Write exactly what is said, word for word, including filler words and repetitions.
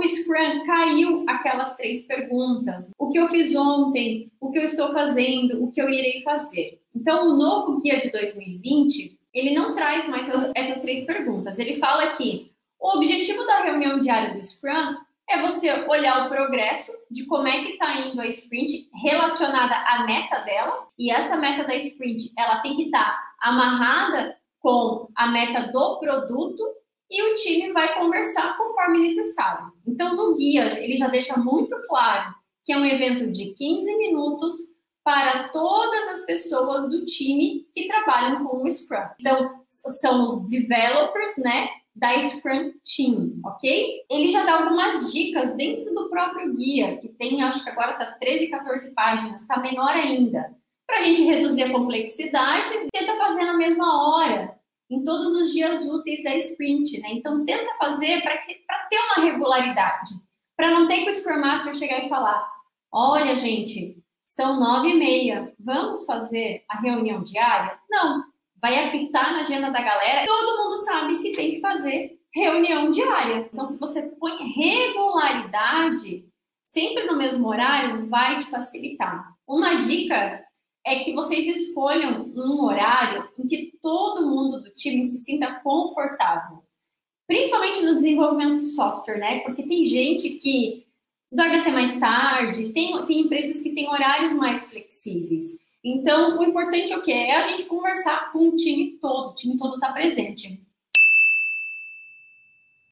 O Scrum caiu aquelas três perguntas. O que eu fiz ontem? O que eu estou fazendo? O que eu irei fazer? Então, o novo guia de dois mil e vinte, ele não traz mais essas, essas três perguntas. Ele fala que o objetivo da reunião diária do Scrum é você olhar o progresso de como é que está indo a sprint relacionada à meta dela. E essa meta da sprint, ela tem que estar amarrada com a meta do produto, e o time vai conversar conforme necessário. Então, no guia, ele já deixa muito claro que é um evento de quinze minutos para todas as pessoas do time que trabalham com o Scrum. Então, são os developers, né, da Scrum Team, ok? Ele já dá algumas dicas dentro do próprio guia, que tem, acho que agora está treze, quatorze páginas, está menor ainda. Para a gente reduzir a complexidade, tenta fazer na mesma hora, em todos os dias úteis da sprint, né? Então, tenta fazer para ter uma regularidade, para não ter que o Scrum Master chegar e falar, olha, gente, são nove e meia, vamos fazer a reunião diária? Não, vai apitar na agenda da galera, todo mundo sabe que tem que fazer reunião diária. Então, se você põe regularidade, sempre no mesmo horário, vai te facilitar. Uma dica é que vocês escolham um horário em que todo mundo do time se sinta confortável. Principalmente no desenvolvimento de software, né? Porque tem gente que dorme até mais tarde, tem, tem empresas que têm horários mais flexíveis. Então, o importante é o quê? É a gente conversar com o time todo, o time todo está presente.